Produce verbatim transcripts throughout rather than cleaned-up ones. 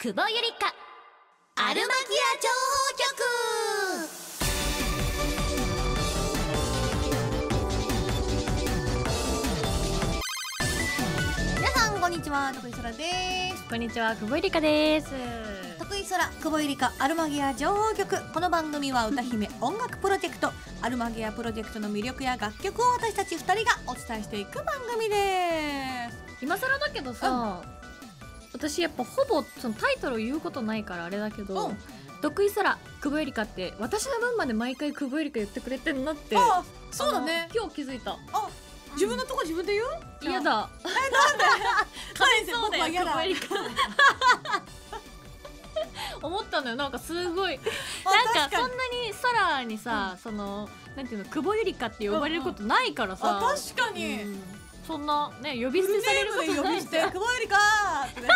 久保ゆりかアルマギア情報局。皆さんこんにちは、徳井そらです。こんにちは、久保ゆりかです。徳井そら、久保ゆりかアルマギア情報局。この番組は歌姫音楽プロジェクトアルマギアプロジェクトの魅力や楽曲を私たちふたりがお伝えしていく番組です。今更だけどさ、うん、私やっぱほぼそのタイトルを言うことないからあれだけど、徳井そら久保ゆりかって私の分まで毎回久保ゆりか言ってくれてんなって。あ、そうだね、今日気づいた。あ、自分のとこ自分で言う？嫌だ。え、なんで？かわいそうだよ、久保ゆりか。思ったのよ、なんかすごい、なんかそんなにそらにさ、そのなんていうの、久保ゆりかって呼ばれることないからさ。確かに。そんなね、呼び捨てされることないじゃん。久保ゆりかーってね。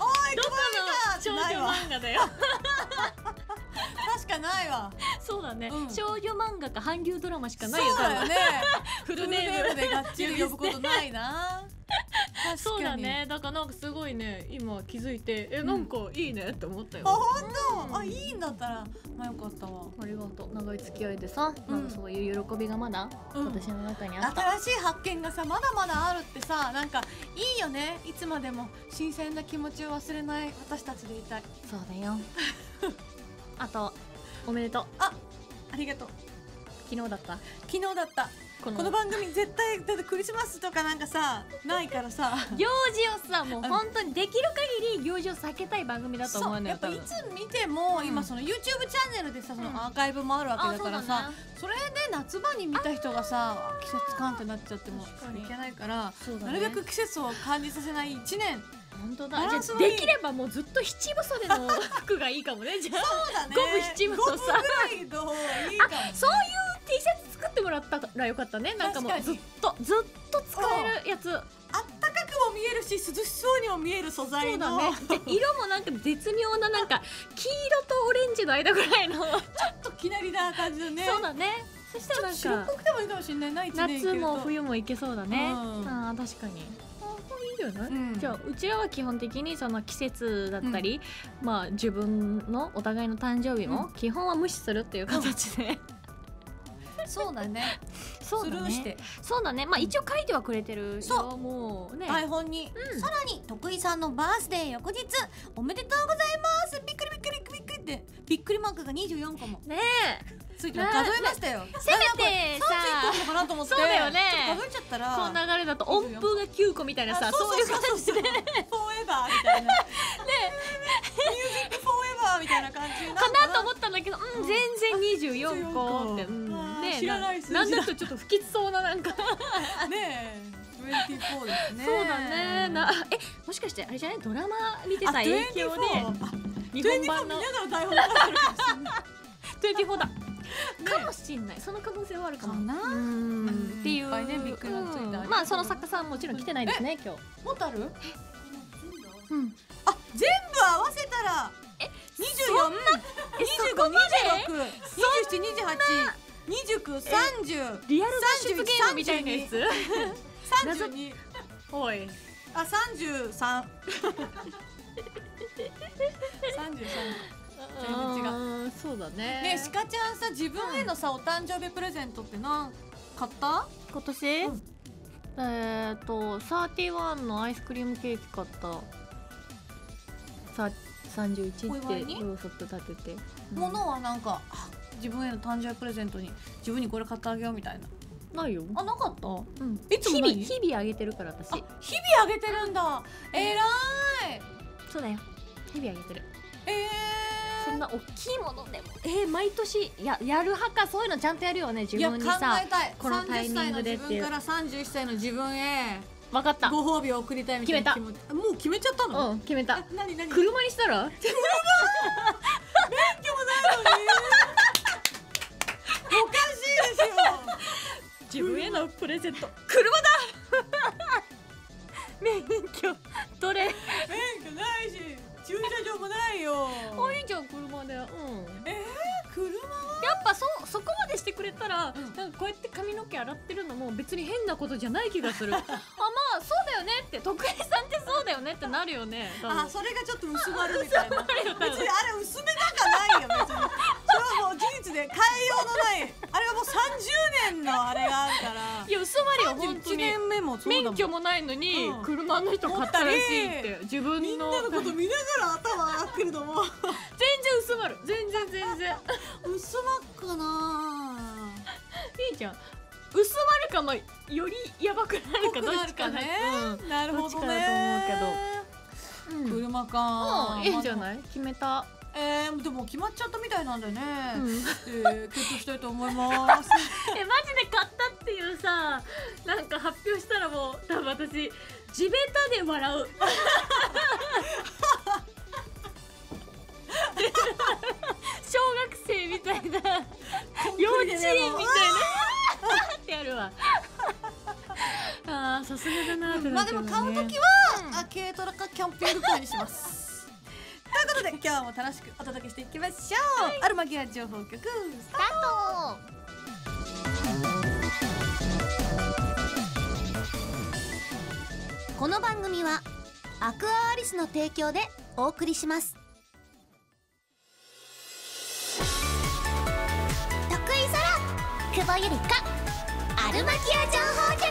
おい、久保ゆりかーってないわ。どこの少女漫画だよ。確かないわ。そうだね、うん、少女漫画か韓流ドラマしかないよ。そうだよね。フルネームでがっちり呼ぶことないな。そうだね、だからなんかすごいね、今気づいて、え、なんかいいねって思ったよ。あ、ほんと？あ、いいんだったら、まあよかったわ。ありがとう、長い付き合いでさ、なんかそういう喜びがまだ私の中にあった。新しい発見がさ、まだまだあるってさ、なんかいいよね。いつまでも新鮮な気持ちを忘れない私たちでいたい。そうだよ。あと、おめでとう。あ、ありがとう。昨日だった、昨日だった。こ の, この番組絶対だってクリスマスとかなんかさないからさ、行事をさ、もう本当にできる限り行事を避けたい番組だと思うのよ。そう、やっぱいつ見ても、うん、今その YouTube チャンネルでさ、そのアーカイブもあるわけだからさ、うん、そ, それで夏場に見た人がさ季節感ってなっちゃってもいけないから、ね、なるべく季節を感じさせないいちねん。本当だ。じゃあできればもうずっと七分袖の服がいいかもね。じゃあそうだね、五分七分とさ、五分ぐらいのいいかも。あ、そういう T シャツ作ってもらったらよかったね。なんかもうずっとずっと使えるやつ。あったかくも見えるし涼しそうにも見える素材の。そうだね。で、色もなんか絶妙な、なんか黄色とオレンジの間ぐらいのちょっときなりな感じのね。そうだね。そしたらなんか白っぽくてもいいかもしれないな。いちねんいけると夏も冬もいけそうだね。ああ、確かに。じゃあうちらは基本的にその季節だったり、うん、まあ自分のお互いの誕生日も基本は無視するっていう形で、うん、そうだね。そうだね。そうだね。まあ一応書いてはくれてるよ。そう、もうね、台本に、うん、さらに徳井さんのバースデー翌日おめでとうございますびっくりびっくりびっくりってびっくりマークがにじゅうよんこもねえついて数えましたよ。せめてさ、さんじゅういっこかなと思って。そうだよね。数えちゃったら。この流れだと音符がきゅうこみたいなさ、そういう感じで。フォーエバーみたいな。ね。ミュージックフォーエバーみたいな感じになるかなと思ったんだけど、うん、全然にじゅうよんこって。ね、知らない数字だ。なんだとちょっと不吉そうななんか。ねえ。にじゅうよんですね。そうだね。な、え、もしかしてあれじゃない？ドラマ見てた影響で。日本版の。にじゅうよん見ながら台本があるかもしれない。にじゅうよんだ。かもしれない、その可能性はあるかもなっていう。まあその作家さんもちろん来てないですね今日。もっとある？あ、全部合わせたらにじゅうよん、にじゅうご、にじゅうろく、にじゅうなな、にじゅうはち、にじゅうきゅう、さんじゅう、リアル脱出ゲームみたいなやつ。さんじゅうに。おい。あ、さんじゅうさん。さんじゅうさん。全然違う。そうだね。ねえ、しかちゃんさ、自分へのさ、うん、お誕生日プレゼントって何買った？今年？うん、えっとサーティワンのアイスクリームケーキ買った。さ、さんじゅういちってろうそく立てて。うん、ものはなんか自分への誕生日プレゼントに自分にこれ買ってあげようみたいな。ないよ。あ、なかった。うん。いつも日々日々あげてるから私。あ、日々あげてるんだ。えらい。そうだよ。日々あげてる。ええー。そんな大きいものでも、えー、毎年 や, やる派か。そういうのちゃんとやるよね、自分にさ。考えたい。このタイミングでっていう。さんじゅっさいの自分からさんじゅういっさいの自分へ、分かった、ご褒美を贈りたいみたいな。決めた。もう決めちゃったの？うん、決めた。何何？車にしたら？車？免許もないのに。おかしいですよ。自分へのプレゼント、車だ。免許どれ？免許ないし。駐車場もないよ。あ、いいじゃん、車で。うん。ええー、やっぱ そ, そこまでしてくれたら、うん、なんかこうやって髪の毛洗ってるのも別に変なことじゃない気がするあ、まあそうだよねって、徳井さんってそうだよねってなるよね。あ、それがちょっと薄まるみたいな。別にあれ薄めなんかないよ別にそれはもう事実で変えようのないあれはもうさんじゅうねんのあれがあるから。いや薄まるよ本当に。さんじゅういちねんめもそうだもん。免許もないのに、うん、車の人買ったらしいって自分のみんなのこと見ながら頭洗ってるのも全然薄まる。全然全然薄まっかな。いいじゃん。薄まるかもよりやばくなるかどっちかね。なるほどね。車か。いいんじゃない？決めた。えー、でも決まっちゃったみたいなんだよね。えー、決定したいと思います。え、マジで買ったっていうさ、なんか発表したらもう多分私地べたで笑う。小学生みたいな、幼稚園みたいなってやるわ。ああ、さすがだな。まあでも買うときは軽トラかキャンピングカーにします。ということで今日も楽しくお届けしていきましょう。アルマギア情報局スタート。この番組はアクアアリスの提供でお送りします。徳井咲良、久保ゆりか、アルマギア情報局。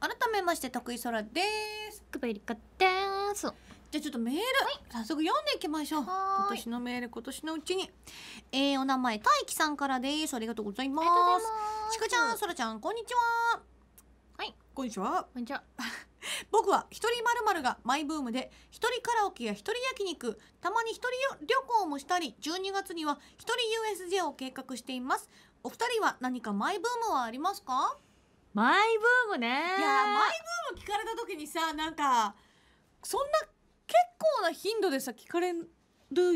改めまして徳井咲良です。久保ゆりかです。じゃあちょっとメール、はい、早速読んでいきましょう。今年のメール、今年のうちに、えー、お名前大輝さんからです。ありがとうございます。ちくちゃん、そらちゃん、こんにちは。こんにちは。こんにちは。僕は一人〇〇がマイブームで、一人カラオケや一人焼肉、たまに一人旅行もしたり、じゅうにがつには一人 ユーエスジェー を計画しています。お二人は何かマイブームはありますか？マイブームね。いやマイブーム聞かれた時にさ、なんかそんな結構な頻度でさ聞かれる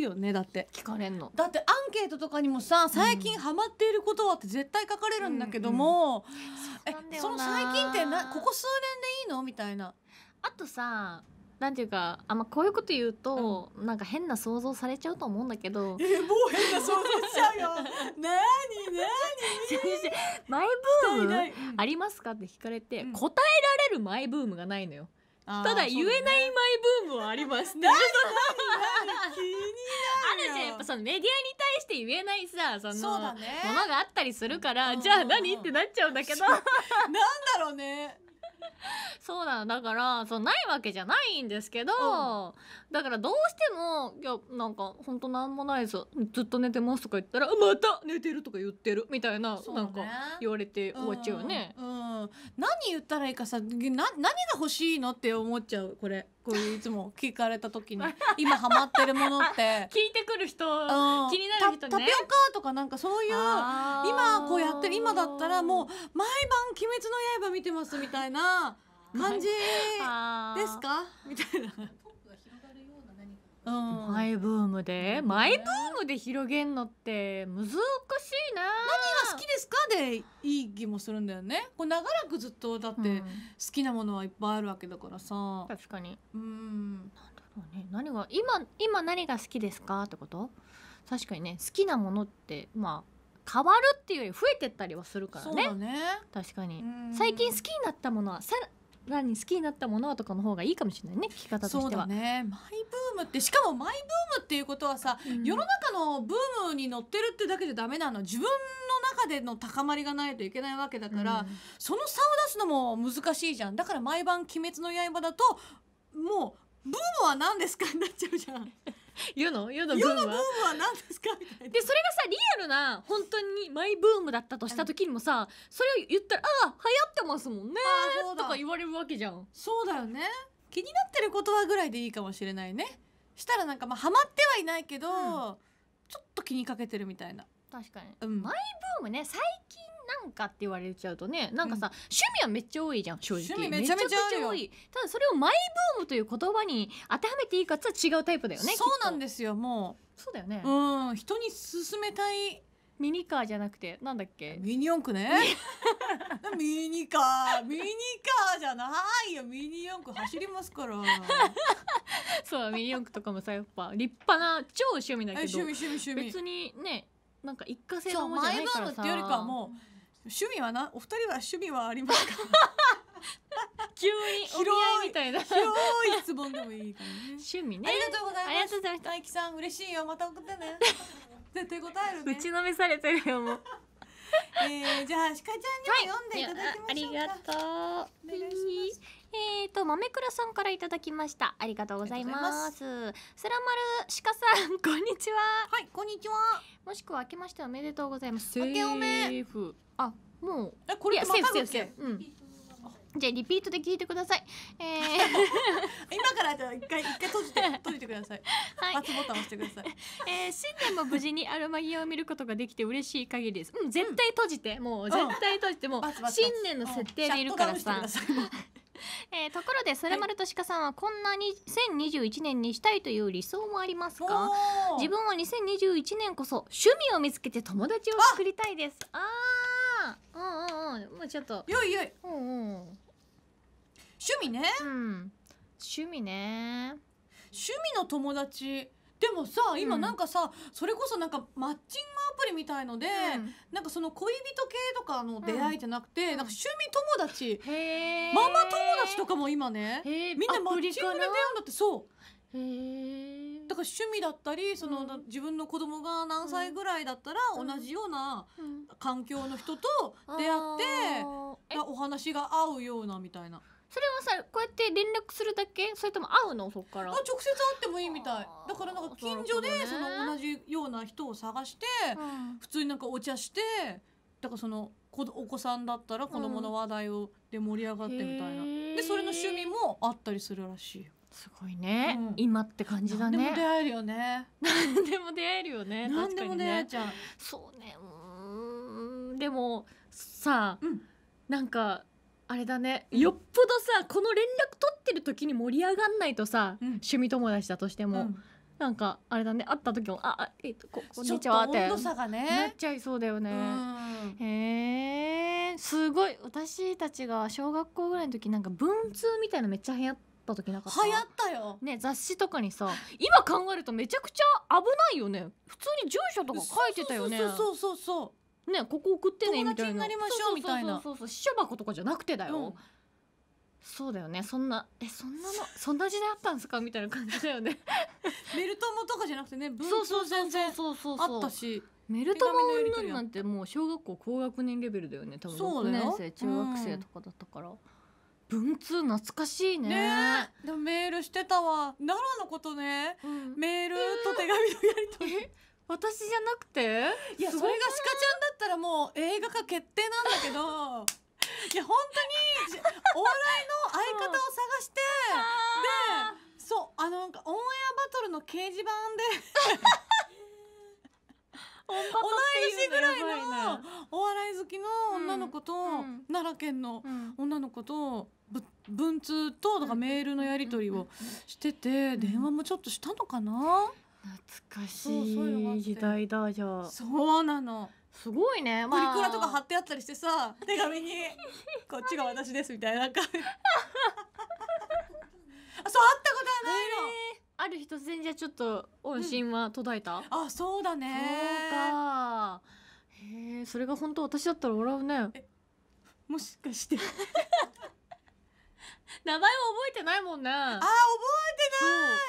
よね。だって聞かれんの。だってアンケートとかにもさ、最近ハマっていることはって絶対書かれるんだけども、え、その最近ってな、ここ数年でいいのみたいな。あとさ、なんていうか、あんまこういうこと言うと、うん、なんか変な想像されちゃうと思うんだけど、え、もう変な想像しちゃうよなになにマイブームありますかって聞かれて、うん、答えられるマイブームがないのよ。ただ言えないマイブームはありますね。あるじゃん、やっぱそのメディアに対して言えないさ、そのものがあったりするから、じゃあ何ってなっちゃうんだけど。なんだろうね。そうなの、だからそうないわけじゃないんですけど、だからどうしても、いやなんか本当なんもないです、ずっと寝てますとか言ったら、また寝てるとか言ってるみたいな、なんか言われて終わっちゃうよね。何言ったらいいかさ、な何が欲しいのって思っちゃう。これこういういつも聞かれた時に今ハマってるものって聞いてくる人、気になる人ね。タピオカとかなんかそういう今こうやってる、今だったらもう毎晩「鬼滅の刃」見てますみたいな感じですかみたいな。うん、マイブームで、マイブームで広げんのって難しいな。何が好きですかでいい気もするんだよね。こう長らくずっとだって好きなものはいっぱいあるわけだからさ。確かに。うん。なんだろうね。何が今今何が好きですかってこと？確かにね、好きなものってまあ。変わるっていうより増えてったりはするからね。そうね、確かに。最近好きになったものはさらに好きになったものはとかの方がいいかもしれないね、聞き方としては。そうだね、マイブームって、しかもマイブームっていうことはさ、うん、世の中のブームに乗ってるってだけじゃダメなの。自分の中での高まりがないといけないわけだから、うん、その差を出すのも難しいじゃん。だから毎晩「鬼滅の刃」だともう「ブームは何ですか?」になっちゃうじゃん。世のブームは何ですかみたいな。でそれがさリアルな本当にマイブームだったとした時にもさ、それを言ったら「ああ流行ってますもんね」とか言われるわけじゃん。そうだよね。気になってることはぐらいでいいかもしれないね。したらなんかまあハマってはいないけど、うん、ちょっと気にかけてるみたいな。確かに、うん、マイブームね、最近なんかって言われちゃうとね、なんかさ、うん、趣味はめっちゃ多いじゃん、正直。趣味めちゃめちゃ多い。ただそれをマイブームという言葉に当てはめていいかっては違うタイプだよね。そうなんですよ。もうそうだよね。うん、人に勧めたいミニカーじゃなくてなんだっけ、ミニ四駆ねミニカーミニカーじゃないよ、ミニ四駆走りますからそうミニ四駆とかもさ、やっぱ立派な超趣味だけど、趣味趣味趣味別にね、なんか一過性のものじゃないからさ、っていうよりかはもう趣味はな、お二人は趣味はありますか急にお見合いみたいな広い質問でもいいからね、趣味ね。ありがとうございます、ありがとうございます。大輝さん嬉しいよ、また送ってね絶対答えるね、打ちのめされてるよもうえー、じゃあシカちゃんにも読んでいただきましょうか、はい、あ, ありがとう。えーと豆倉さんからいただきました、ありがとうございます。スラマルシカさんこんにちは、はいこんにちは、もしくは明けましておめでとうございます。セーフ、あもうえこれってまただっけ、うんじゃあリピートで聞いてください。えー、今からじゃあ一回一回閉じて閉じてください。はい。バツボタン押してください。えー、新年も無事にアロマギアを見ることができて嬉しい限りです。うん、絶対閉じて、うん、もう絶対閉じて、うん、もう新年の設定でいるからさ。えー、ところでそれまるとしかさんはこんなににせんにじゅういちねんにしたいという理想もありますか？自分はにせんにじゅういちねんこそ趣味を見つけて友達を作りたいです。ああ、うんうんうん、もうちょっと。よいよい。うんうん。趣味ね。うん。趣味ね。趣味の友達。でもさ今なんかさ、うん、それこそなんかマッチングアプリみたいので、うん、なんかその恋人系とかの出会いじゃなくて、うん、なんか趣味友達、うん、ママ友達とかも今ねみんなマッチングで出会うんだって。そうへー、だから趣味だったりその、うん、自分の子供が何歳ぐらいだったら、うん、同じような環境の人と出会って、うん、お話が合うようなみたいな。それはさこうやって連絡するだけ、それとも会うのそっから？あ、直接会ってもいいみたい。だからなんか近所でその同じような人を探して、うん、普通になんかお茶して、だからそのお子さんだったら子供の話題をで盛り上がってみたいな、うん、でそれの趣味もあったりするらしいよ。すごいね、うん、今って感じだね。何でも出会えるよね何でも出会えるよね、確かにね、何でも出会えちゃう。そうね、うんでもさ、うん、なんかあれだね、よっぽどさこの連絡取ってる時に盛り上がんないとさ、うん、趣味友達だとしても、うん、なんかあれだね、会った時もああえっとここんにちはって温度差がねなっちゃいそうだよね。へえすごい。私たちが小学校ぐらいの時なんか文通みたいなめっちゃ流行った時なかった？流行ったよね、雑誌とかにさ。今考えるとめちゃくちゃ危ないよね、普通に住所とか書いてたよね。そうそうそうそうね、ここ送ってねみたいな、そうそう、試写箱とかじゃなくてだよ、うん、そうだよね。そんなえそんなのそんな時代あったんですかみたいな感じだよねメルトモとかじゃなくてね、文通全然あったし、メルトモ女なんてもう小学校高学年レベルだよね、多分ろくねんせい中学生とかだったから、うん、文通懐かしいね。ねでもメールしてたわ、奈良のことね、うん、メールと手紙のやり取り、え私じゃなくて、いやそれがシカちゃんだったらもう映画化決定なんだけどいや本当にお笑いの相方を探して、うん、でそうあのなんかオンエアバトルの掲示板で同い年ぐらいのお笑い好きの女の子と、うん、奈良県の女の子と文通とだからメールのやり取りをしてて、電話もちょっとしたのかな。懐かしい時代だ。じゃあそうなの、すごいね。プリクラとか貼ってあったりしてさ、手紙に「こっちが私です」みたいな、あそうあったことはないの。ある日突然じゃちょっと音信は途絶えた。あそうだね、そうか。へえそれが本当私だったら笑うね。もしかして名前は覚えてないもんね。あ覚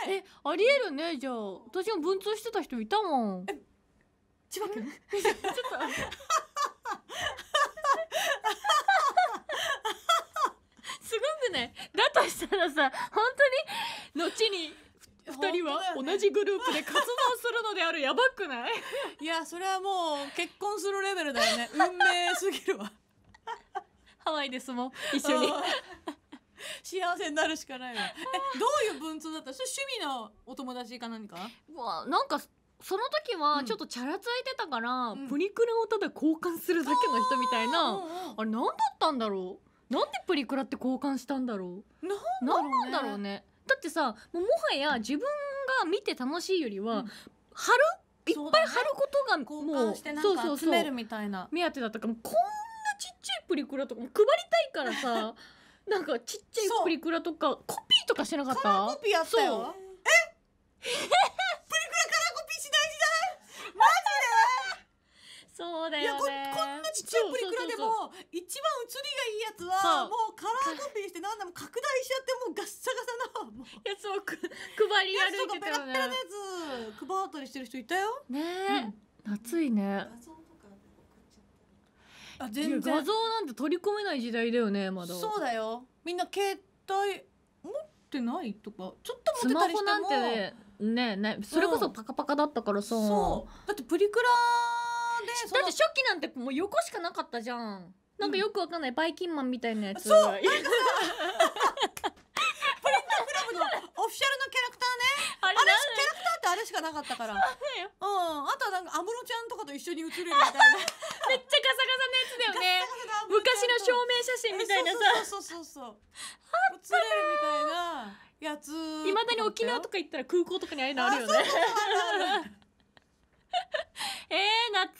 えてない。えありえるね。じゃあ私も文通してた人いたもん。え千葉君ちょっとすごくね。だとしたらさ本当に後にふたりは同じグループで活動するのである。やばくない？いやそれはもう結婚するレベルだよね。運命すぎるわ。ハワイですもん一緒に。幸せになるしかないわ。え、どういう文通だった？それ趣味のお友達か何か？うわ、なんかその時はちょっとチャラついてたから、うん、プリクラをただ交換するだけの人みたいな、うん、あれ何だったんだろう。なんでプリクラって交換したんだろう。なんなんだろうね。だってさ、もうもはや自分が見て楽しいよりは、うん、貼るいっぱい貼ることがもう集めるみたいな目当てだったから、こんなちっちゃいプリクラとかも配りたいからさなんかちっちゃいプリクラとかコピーとかしてなかった？カラーコピーやったよ。えプリクラカラーコピーしない時代マジでそうだよね。いや こ, こんなちっちゃいプリクラでも一番写りがいいやつはもうカラーコピーしてなんだも拡大しちゃってもうガッサガサのやつを配り歩いてたよね。ペラペラのやつ配ったりしてる人いたよねえ、うん、夏いね。あ全然画像なんて取り込めない時代だよねまだ。そうだよ。みんな携帯持ってないとかちょっと持ってたりしてもスマホなんてね、ねね、それこそパカパカだったからさ、うん、そうだってプリクラでだって初期なんてもう横しかなかったじゃん。なんかよくわかんない、うん、バイキンマンみたいなやつ。そうプリントクラブのオフィシャルのキャラクターね。あれキャラクターってあれしかなかったから。うん、あとはなんか安室ちゃんとかと一緒に写るみたいなめっちゃガサガサのやつだよね。昔の証明写真みたいなさ、そうそうそうそう写れるみたいなやつ。いまだに沖縄とか行ったら空港とかにああいうのあるよね。えー、懐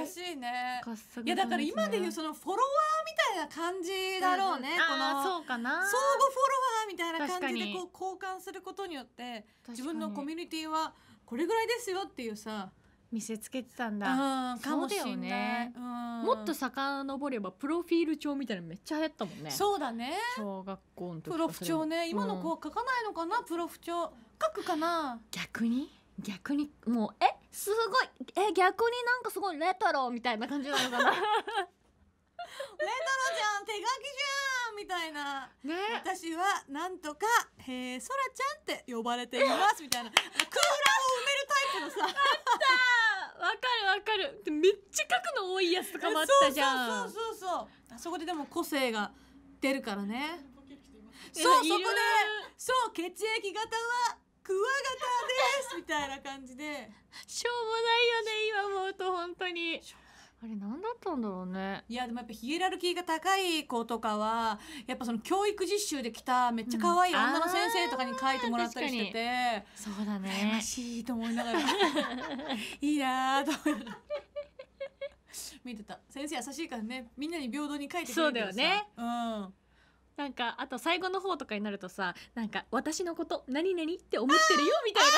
かしい。懐かしいね。いやだから今でいうそのフォロワーみたいな感じだろうね。この相互フォロワーみたいな感じでこう交換することによって自分のコミュニティはこれぐらいですよっていうさ見せつけてたんだ。かもしれない。もっと遡ればプロフィール帳みたいなのめっちゃ流行ったもんね。そうだね。小学校の時。プロフ帳ね。今の子は書かないのかな。プロフ帳書くかな。逆に。逆にもうえすごいえ逆になんかすごいレトロみたいな感じなのかなレトロじゃん手書きじゃんみたいな、ね、私はなんとかへーそらちゃんって呼ばれていますみたいな空欄を埋めるタイプのさあったわかるわかる。めっちゃ書くの多いやつとかもあったじゃん。そうそうそうそう。あそこででも個性が出るからね。そうそこでそう血液型はクワガタですみたいな感じでしょうもないよね今思うと本当に。あれ何だったんだろうね。いやでもやっぱヒエラルキーが高い子とかはやっぱその教育実習で来ためっちゃ可愛い女の先生とかに書いてもらったりしてて、うん、そうだね羨ましいと思いながらいいなーと思いながら見てた。先生優しいからねみんなに平等に書いてくれるけどさ。そうだよね。うんなんかあと最後の方とかになるとさなんか私のこと何々って思ってるよみたいな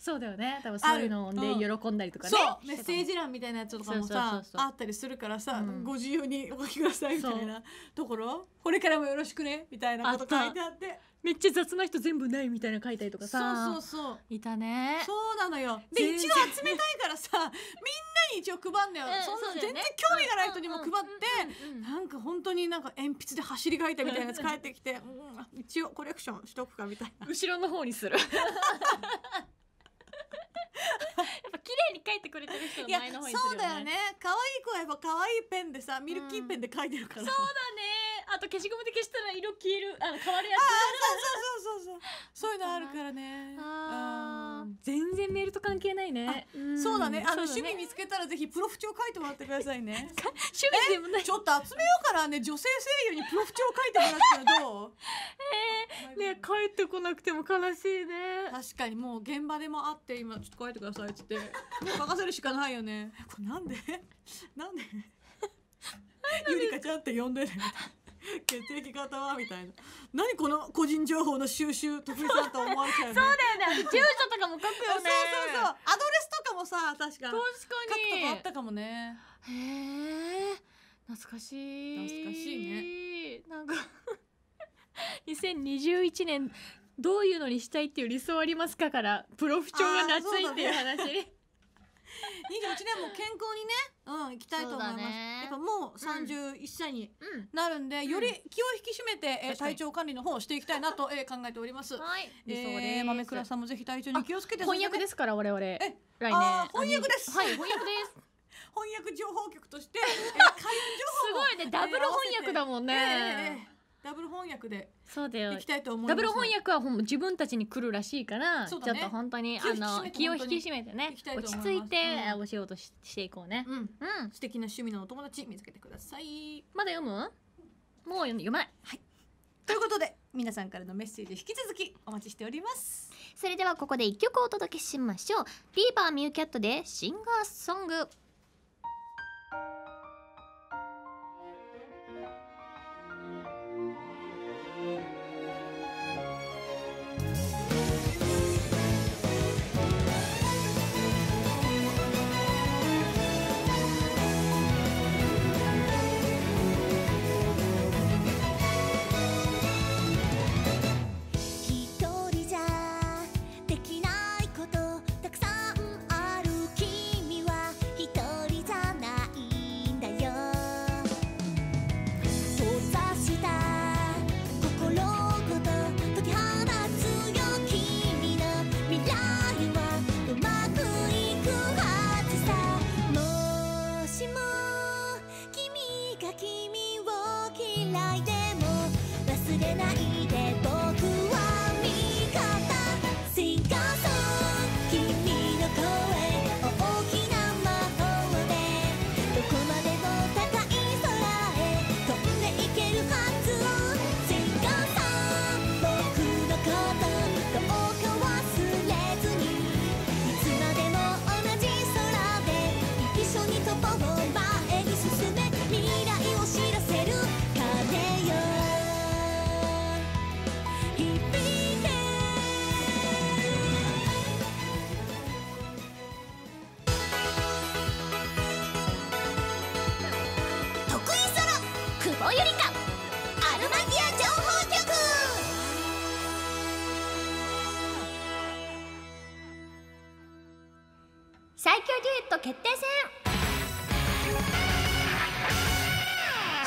そうだよね。多分そういうので喜んだりとかね、うん、メッセージ欄みたいなやつとかもさあったりするからさ、うん、ご自由にお書きくださいみたいなところこれからもよろしくねみたいなこと書いてあってめっちゃ雑な人全部ないみたいな書いたりとかさ。そうそうそういたね。そうなのよ。で一応集めたいからさみんなに一応配んだよ。全然興味がない人にも配ってなんか本当になんか鉛筆で走り書いたみたいなやつ返ってきて、うん、一応コレクションしとくかみたいな後ろの方にするやっぱ綺麗に書いてくれてる人の前の方にするよね。そうだよね。可愛い子はやっぱ可愛いペンでさミルキーペンで書いてるから、うん、そうだね。あと消しゴムで消したら色消えるあの変わるやつそうそうそうそうそうそういうのあるからね。ああ全然メールと関係ないね。そうだね。あの趣味見つけたらぜひプロフ帳書いてもらってくださいね。趣味でもないちょっと集めようからね。女性声優にプロフ帳書いてもらったらどうええね帰ってこなくても悲しいね。確かにもう現場でもあって今ちょっと書いてくださいって書かせるしかないよね。これなんでなんでゆりかちゃんって呼んでるみたいな血液型はみたいな何この個人情報の収集得意さんと思われちゃうよね。そうだよね。住所とかも書くよね。そうそうそうアドレスとかもさ確か確かに書くとかあったかもね。へえ懐かしい懐かしいね。なんかにせんにじゅういちねんどういうのにしたいっていう理想ありますかからプロフ帳が懐いっていう話。にじゅういちねんも健康にね、うん、行きたいと思います。ね、やっぱもうさんじゅういっさいになるんで、うん、より気を引き締めて、うん、体調管理の方をしていきたいなと考えております。はい、えー、豆倉さんもぜひ体調に気をつけて。翻訳ですから我々。え、来年。翻訳です。はい、翻訳です。翻訳情報局として、えー、開運情報すごいね。ダブル翻訳だもんね。えーえーダブル翻訳で行きたいと思います。ダブル翻訳は自分たちに来るらしいから、ちょっと本当にあの気を引き締めてね、落ち着いてお仕事していこうね。うん、素敵な趣味のお友達見つけてください。まだ読む？もう読まない。はい。ということで皆さんからのメッセージ引き続きお待ちしております。それではここでいっきょくお届けしましょう。ビーバーミューキャットでシンガーソング。最強デュエット決定戦。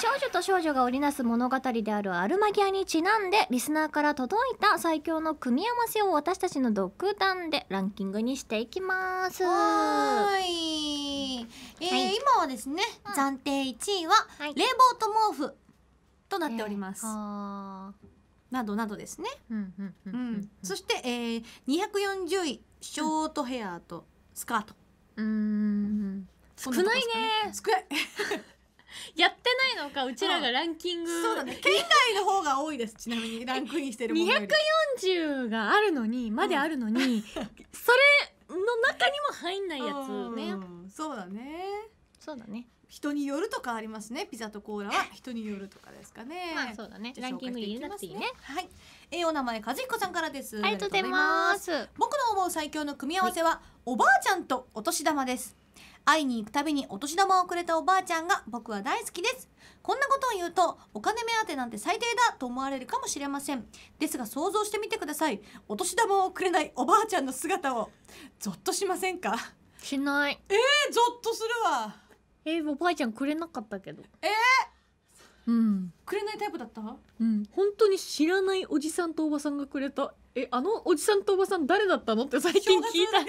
少女と少女が織りなす物語であるアルマギアにちなんでリスナーから届いた最強の組み合わせを私たちの独断でランキングにしていきます。はい、えーはい、今はですね、うん、暫定いちいは、はい、冷房と毛布となっております、えー、などなどですね。そして、えー、にひゃくよんじゅういショートヘアとスカート。うん、少ないね。少ない。やってないのか、うちらがランキング。そうだね。県外の方が多いです。ちなみにランクインしてるものより。にひゃくよんじゅうがあるのに、まであるのに、うん、それの中にも入んないやつね。うん、そうだね。そうだね。人によるとかありますね。ピザとコーラは人によるとかですかね。まあそうだね。ランキング入れなくていいね。はい。えー、お名前和彦さんからです。ありがとうございます。僕の思う最強の組み合わせは、はい、おばあちゃんとお年玉です。会いに行くたびにお年玉をくれたおばあちゃんが僕は大好きです。こんなことを言うとお金目当てなんて最低だと思われるかもしれません。ですが想像してみてください。お年玉をくれないおばあちゃんの姿を。ゾッとしませんか？しない。えー、ゾッとするわ。えー、おばあちゃんくれなかったけど。えー、うん。くれないタイプだった？うん。本当に知らないおじさんとおばさんがくれた。え、あのおじさんとおばさん誰だったのって最近聞いた。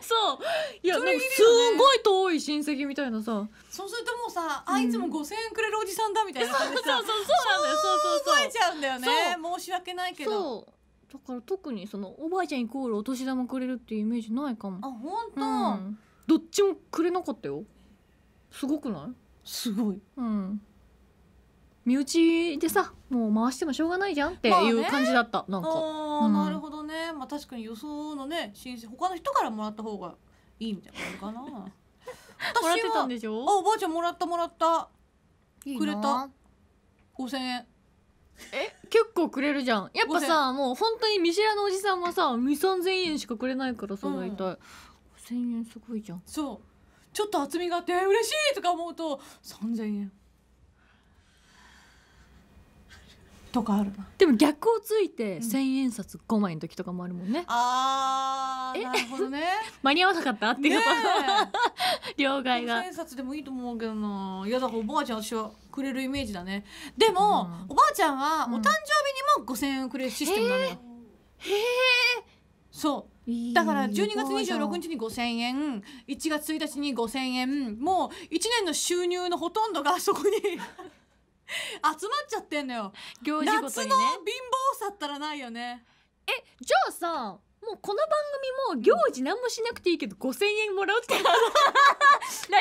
そう。いや、なんかすごい遠い親戚みたいなさ。そうするともうさ、あいつもごせんえんくれるおじさんだみたいな感じでさ。そうそうそうそうなんだよ。そうそうそう。覚えちゃうんだよね。申し訳ないけど。そう。だから特にそのおばあちゃんイコールお年玉くれるっていうイメージないかも。あ、本当。どっちもくれなかったよ。すごくない？すごい。うん。身内でさ、もう回してもしょうがないじゃんっていう感じだった。なんか。ああ、なるほどね。まあ確かに予想のね、親戚他の人からもらった方がいいみたいなのかな。もらってたんでしょ？あ、おばあちゃんもらったもらった。くれた。ごせんえん。え、結構くれるじゃん。やっぱさ、もう本当に見知らぬおじさんはさ、にせんさんぜんえんしかくれないからさ、大体ごせんえんすごいじゃん。そう。ちょっと厚みがあって嬉しいとか思うとさんぜんえんとかあるな。でも逆をついてせんえん札ごまいの時とかもあるもんね、うん、あーなるほどね。間に合わなかったっていう両替がせんえん札でもいいと思うけどな。いやだからおばあちゃん私はくれるイメージだね。でも、うん、おばあちゃんはお誕生日にもごせんえんくれるシステムなのよ。へえ。そうだからじゅうにがつにじゅうろくにちにごせんえん、いちがつついたちにごせんえん、もういちねんの収入のほとんどがそこに集まっちゃってんのよ。行事ごとにね。夏の貧乏さったらないよね。え、じゃあさ、もうこの番組も行事何もしなくていいけどごせんえんもらうって何も言わずに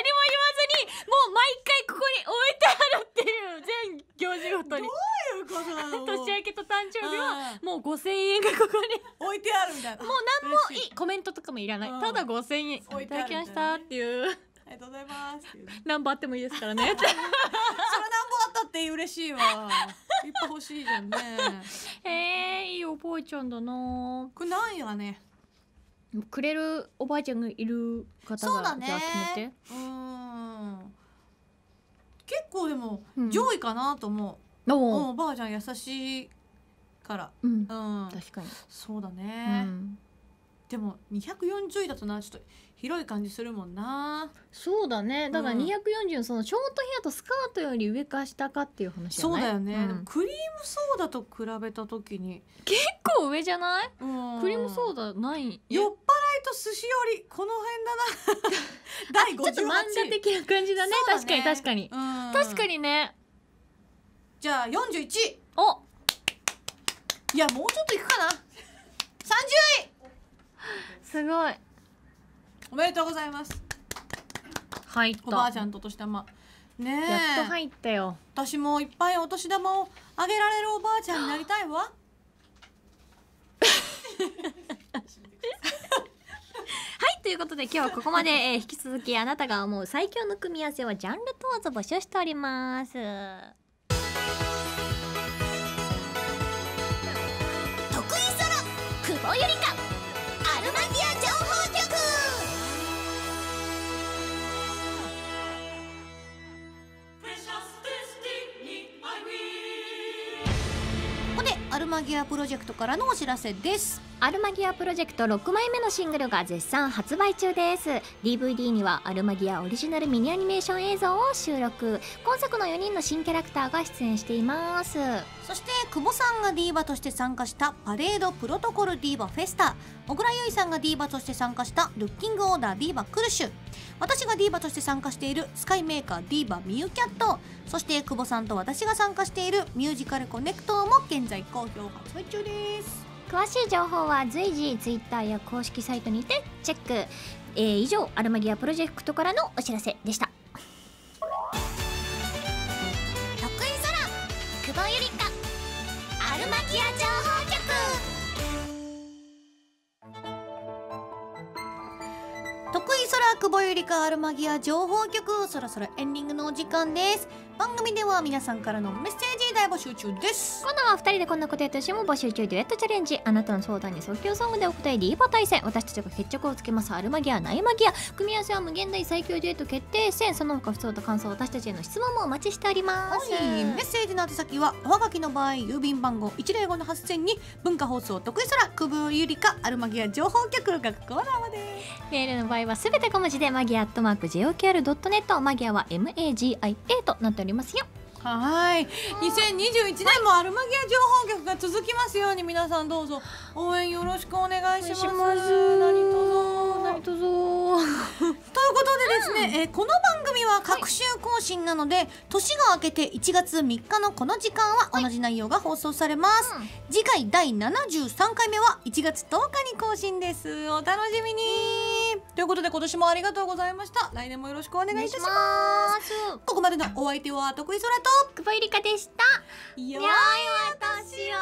う毎回ここに置いてあるっていう全行事ごとに。どういうことなの？年明けと誕生日はもうごせんえんがここに置いてあるみたいな。もう何もいいコメントとかもいらない、ただごせんえんいただきましたっていう。ありがとうございます。何本あってもいいですからね。それ何本あったって嬉しいわ。いっぱい欲しいじゃんね。えー、いいおばあちゃんだな。これなんやね。くれるおばあちゃんがいる方が集めて。うん。結構でも上位かなと思う。うん、おばあちゃん優しいから。うん。うん、確かに。そうだね。うん、でもにひゃくよんじゅういだとな、ちょっと広い感じするもんな。そうだね。だからにひゃくよんじゅうのそのショートヘアとスカートより上か下かっていう話じゃない？そうだよね、うん、クリームソーダと比べた時に結構上じゃない？うん、クリームソーダない酔っ払いと寿司よりこの辺だな。第ごじゅうはちちょっと漫画的な感じだね。確かに確かに、うん、確かにね。じゃあよんじゅういちい。おいやもうちょっといくかな。さんじゅうい。すごい。おめでとうございます。入った。おばあちゃんとお年玉。ねえ。やっと入ったよ。私もいっぱいお年玉をあげられるおばあちゃんになりたいわ。はい、ということで今日はここまで、えー、引き続きあなたが思う最強の組み合わせはジャンル問わず募集しております。得意空、久保ゆりか。アルマギアプロジェクトからのお知らせです。アルマギアプロジェクトろくまいめのシングルが絶賛発売中です。 ディーブイディー にはアルマギアオリジナルミニアニメーション映像を収録。今作のよにんの新キャラクターが出演しています。そして久保さんがディーバとして参加したパレードプロトコルディーバフェスタ、小倉優衣さんがディーバとして参加したルッキングオーダーディーバクルシュ、私がディーバとして参加しているスカイメーカーディーバミューキャット、そして久保さんと私が参加しているミュージカルコネクトも現在好評発売中です。詳しい情報は随時ツイッターや公式サイトにてチェック、えー、以上アルマギアプロジェクトからのお知らせでした。得意空、久保ゆりか、アルマギア情報局。得意空、久保ゆりか、アルマギア情報局、そろそろエンディングのお時間です。番組では皆さんからのメッセージ大募集中です。今度はふたりでこんなことやってほしいも募集中デュエットチャレンジ、あなたの相談に即興ソングでお答えディーバ対戦、私たちが決着をつけますアルマギアナイマギア、組み合わせは無限大最強デュエット決定戦、その他不相と感想、私たちへの質問もお待ちしております。メッセージの宛先はおはがきの場合郵便番号 いちまるごのはっせん に文化放送得意空、久保ゆりか、アルマギア情報局がここまで。メールの場合はすべて小文字でマギアットマーク ジェイオーケーアールドットネット、 マギアは エムエージーアイエー となっておりますよ。はい、にせんにじゅういちねんもアルマギア情報局が続きますように、皆さんどうぞ応援よろしくお願いします。何とぞ何とぞ。ということでですね、うん、えこの番組は隔週更新なので、はい、年が明けていちがつみっかのこの時間は同じ内容が放送されます、はい、うん、次回だいななじゅうさんかいめはいちがつとおかに更新です。お楽しみに、えー、ということで今年もありがとうございました。来年もよろしくお願いいたします。ここまでのお相手は得意空と久保ゆりかでした。良いお年を。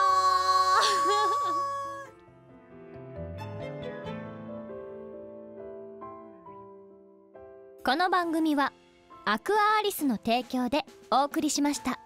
この番組はアクアアリスの提供でお送りしました。